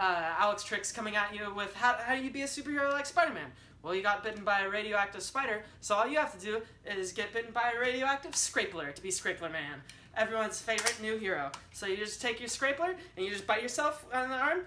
Alex Tricks coming at you with how do you be a superhero like Spider-Man? Well, you got bitten by a radioactive spider, so all you have to do is get bitten by a radioactive scrapler to be Scrapler Man, everyone's favorite new hero. So you just take your scrapler and you just bite yourself on the arm.